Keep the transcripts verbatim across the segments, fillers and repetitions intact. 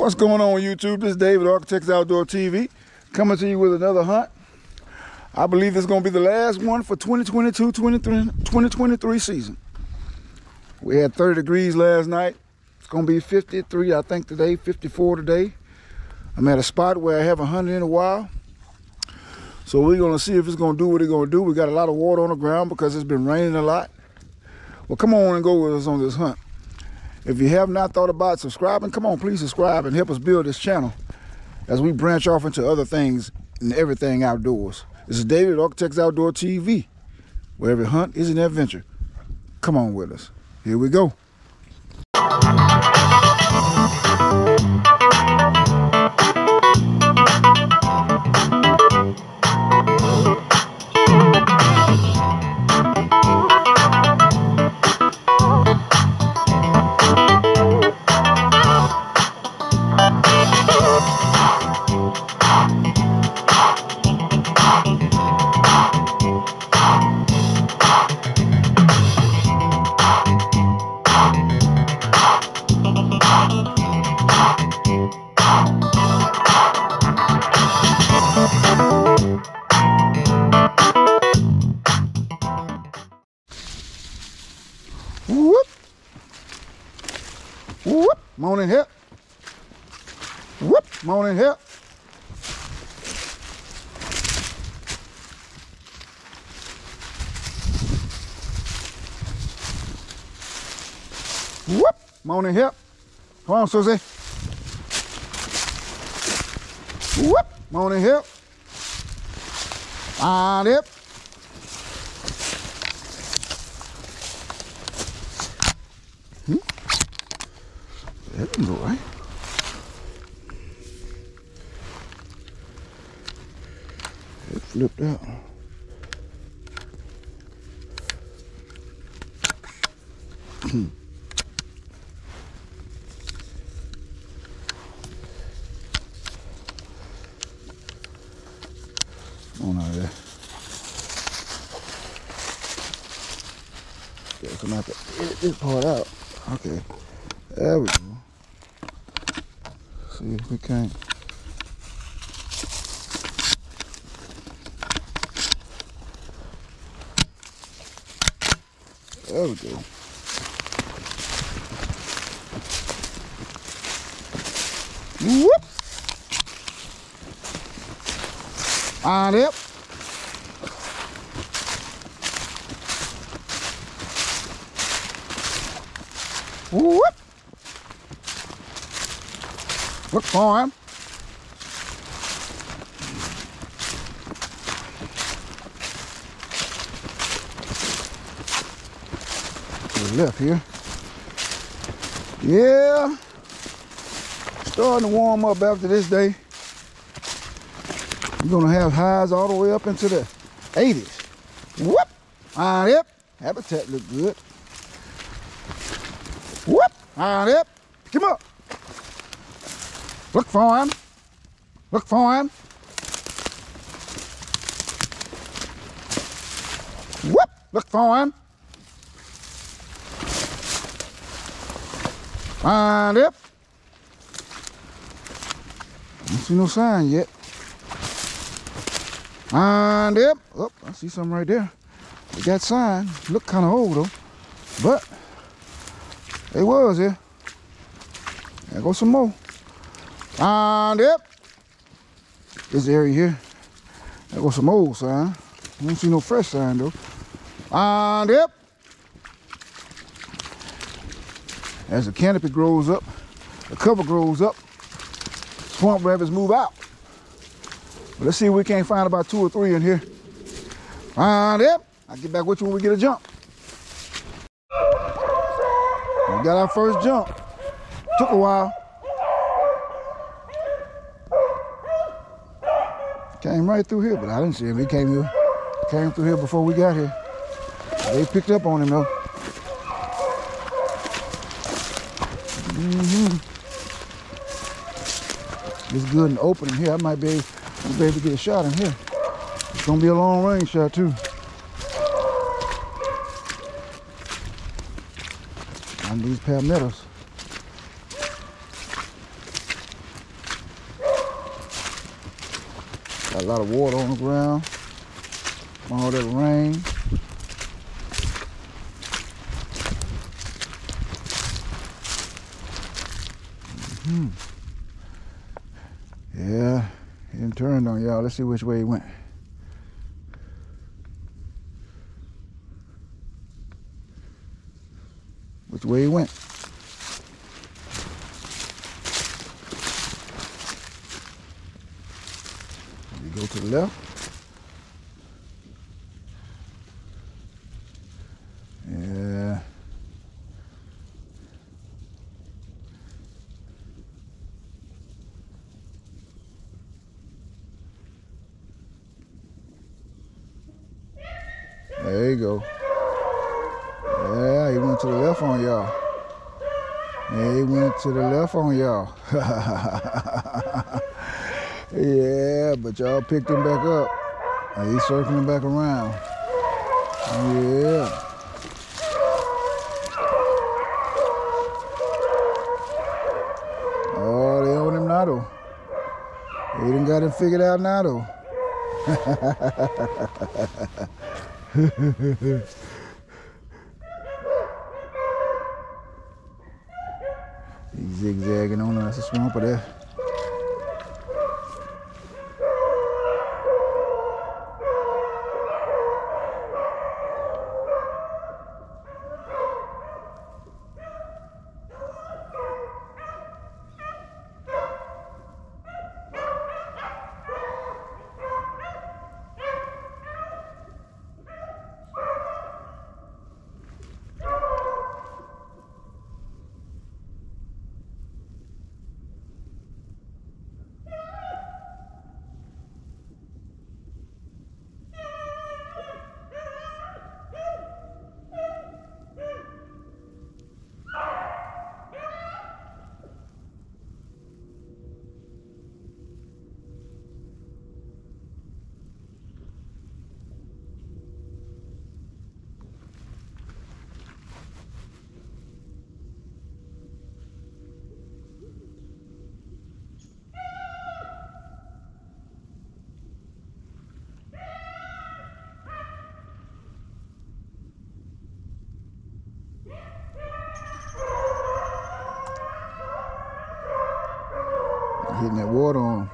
What's going on YouTube? This is David Architects Outdoor T V coming to you with another hunt. I believe it's going to be the last one for twenty twenty-two twenty-three season. We had thirty degrees last night. It's going to be fifty-three, I think, today, fifty-four today. I'm at a spot where I haven't hunted in a while. So we're going to see if it's going to do what it's going to do. We got a lot of water on the ground because it's been raining a lot. Well, come on and go with us on this hunt. If you have not thought about subscribing, come on, please subscribe and help us build this channel as we branch off into other things and everything outdoors. This is David Architects Outdoor T V, where every hunt is an adventure. Come on with us. Here we go. Whoop, whoop, morning here. Whoop, morning here. Whoop, morning here. Come on, Susie. Whoop, morning here. Find it. That didn't go right. It flipped out. On out of there. Okay, I'm gonna have to edit this part out. Okay. There we go. See if we can't. There we go. Whoop! On it. Whoop! Look for him. To the left here. Yeah. Starting to warm up after this day. We're going to have highs all the way up into the eighties. Whoop. Ah, yep. Habitat look good. Whoop. Ah, yep. Come up. Look for him. Look for him. Whoop! Look for him. Find it. Don't see no sign yet. Find it. Oh, I see something right there. They got sign. Look kind of old though, but they was here. There goes some more. Find it. This area here. There goes some old sign. I don't see no fresh sign though. Find it. As the canopy grows up, the cover grows up, swamp rabbits move out. But let's see if we can't find about two or three in here. Find it. I'll get back with you when we get a jump. We got our first jump. Took a while. Came right through here, but I didn't see him. He came here, came through here before we got here. They picked up on him though. Mm-hmm. It's good and open in here. I might be able, be able to get a shot in here. It's gonna be a long range shot too. I need these palmettos. Got a lot of water on the ground from all that rain. Mm-hmm. Yeah, he didn't turn on y'all. Let's see which way he went. Which way he went. You go to the left. Yeah. There you go. Yeah, he went to the left on y'all. Yeah, he went to the left on y'all. Yeah, but y'all picked him back up. He's circling back around. Yeah. Oh, they own him now though. He done got him figured out now though. He's zigzagging on us, a swamp of that. Hitting that water on him.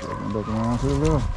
Going back around to the left.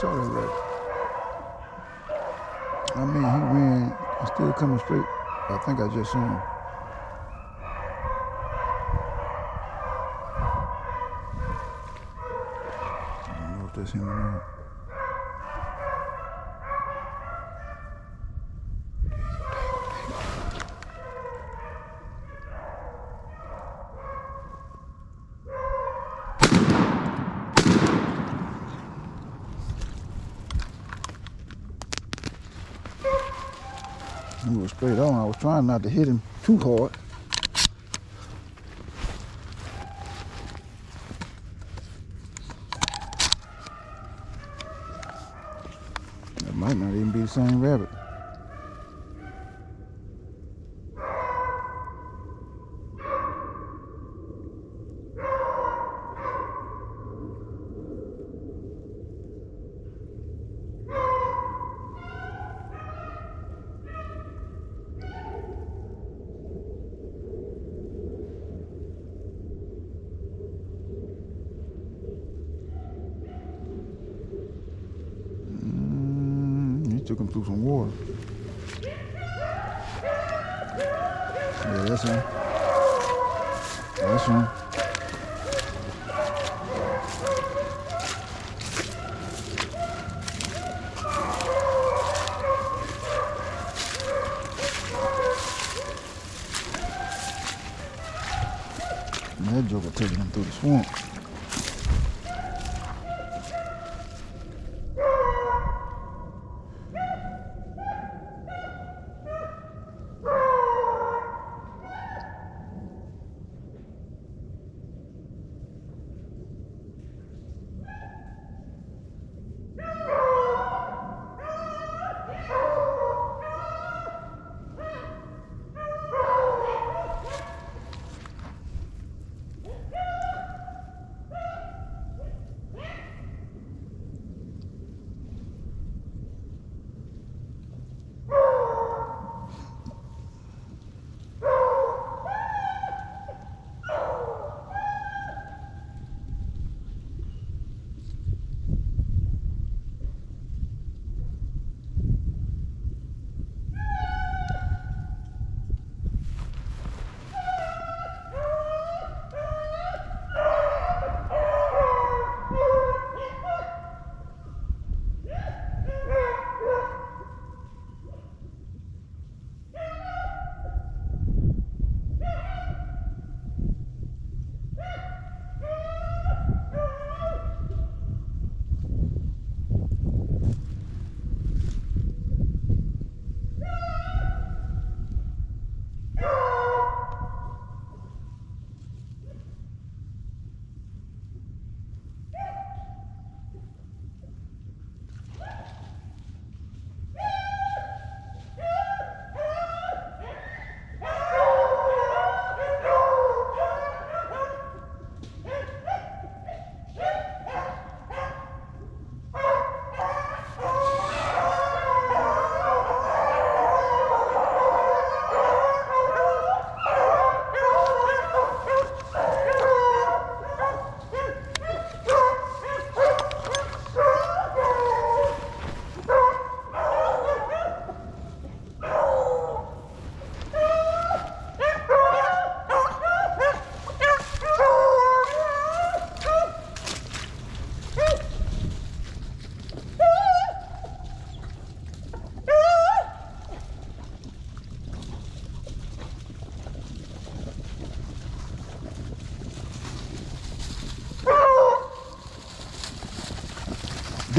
saw that rabbit. I mean, he ran and still coming straight. I think I just saw him. I don't know if that's him or not. He was straight on. I was trying not to hit him too hard. That might not even be the same rabbit. Took him through some water. Yeah, that's him. That's him. And that joker taking him through the swamp.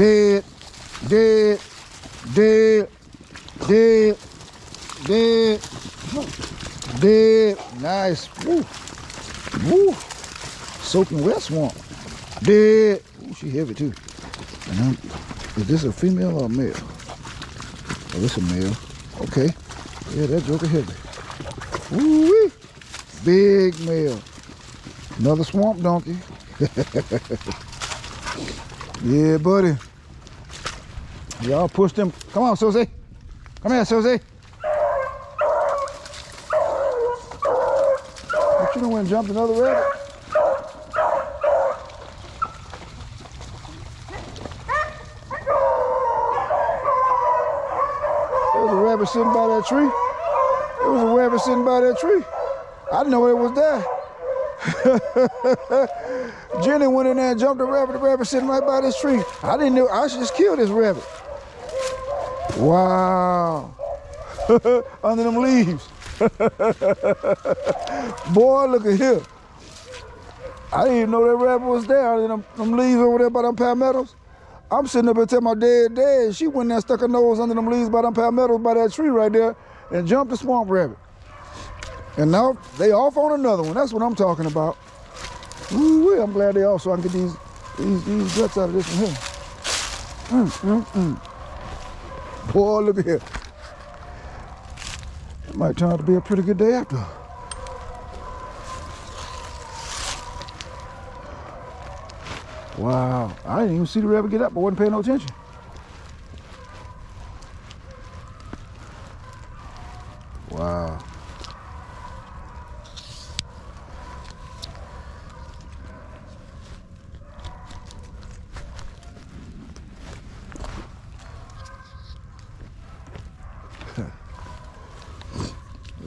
Dead, dead, dead, dead, dead, dead. Nice. Woo. Woo. Soaking wet swamp. Dead. Ooh, she heavy too. And I'm, is this a female or a male? Oh, this a male. Okay. Yeah, that joker heavy. Woo-wee. Big male. Another swamp donkey. Yeah, buddy. Y'all push them. Come on, Susie. Come here, Susie. But you don't want to jump another rabbit? rabbit sitting by that tree. There was a rabbit sitting by that tree. I didn't know it was there. Jenny went in there and jumped the rabbit. The rabbit sitting right by this tree. I didn't know. I should just kill this rabbit. Wow. Under them leaves. Boy, look at here. I didn't even know that rabbit was there. Under them, them leaves over there by them palmettos. I'm sitting up and tell my dead dad, she went there and stuck her nose under them leaves by them palmettos by that tree right there and jumped the swamp rabbit. And now they off on another one. That's what I'm talking about. Ooh, I'm glad they off so I can get these, these, these guts out of this one here. Mm, mm, mm. Boy, look at here. It might turn out to be a pretty good day after. Wow, I didn't even see the rabbit get up. I wasn't paying no attention. Wow.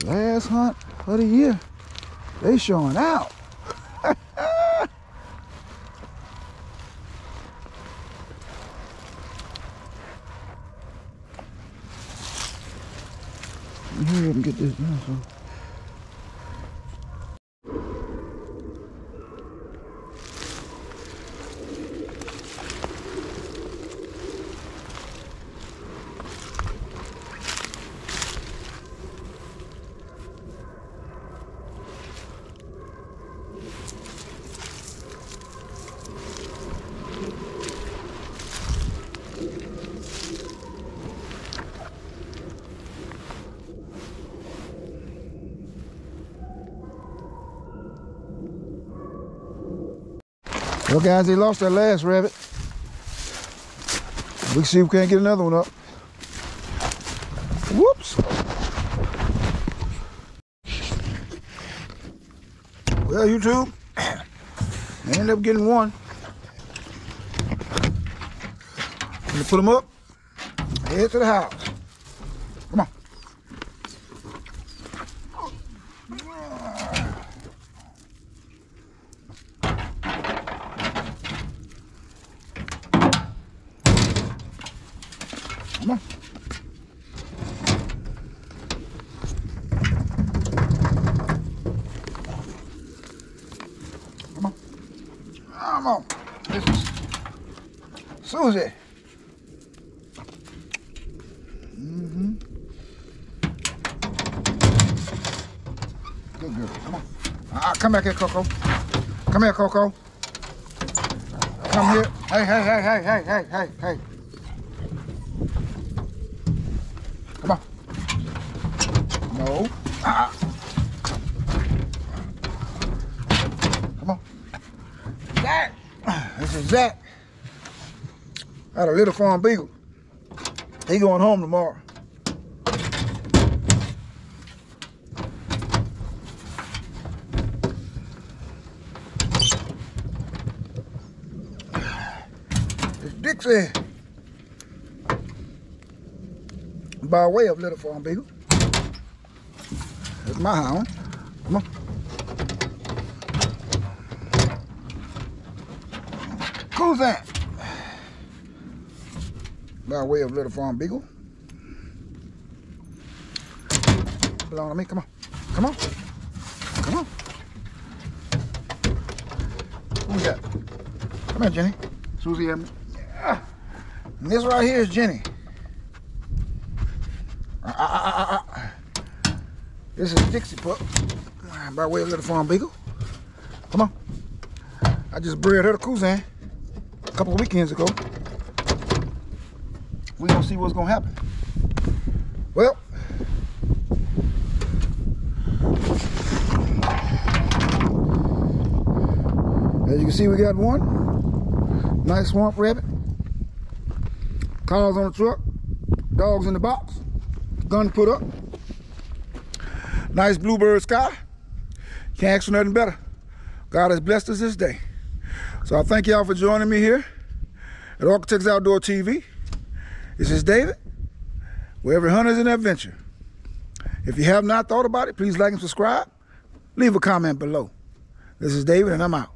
Last hunt of the year. They showing out. Get this done, so. Well, guys, they lost that last rabbit. We can see if we can't get another one up. Whoops. Well, YouTube, I ended up getting one. I'm gonna put them up, head to the house. Come on. Susie. Mm-hmm. Good girl. Come on. Ah, come back here, Coco. Come here, Coco. Come here. Hey, hey, hey, hey, hey, hey, hey, hey. Come on. No. Ah. Come on. Zach. This is Zach. Out of Little Farm Beagle. He going home tomorrow. It's Dixie. By way of Little Farm Beagle. That's my hound. Come on. Who's that? By way of Little Farm Beagle. Belong to me, come on. Come on. Come on. Who we got? Come here, Jenny. Susie Evans. Yeah. And this right here is Jenny. Uh, uh, uh, uh, uh. This is Dixie Pup. By way of Little Farm Beagle. Come on. I just bred her to Kuzan a couple of weekends ago. We're gonna see what's gonna happen. Well, as you can see, we got one. Nice swamp rabbit. Cars on the truck. Dogs in the box. Gun put up. Nice bluebird sky. Can't ask for nothing better. God has blessed us this day. So I thank y'all for joining me here at Arklatex Outdoor T V. This is David. where every hunter is an adventure. If you have not thought about it, please like and subscribe. Leave a comment below. This is David, and I'm out.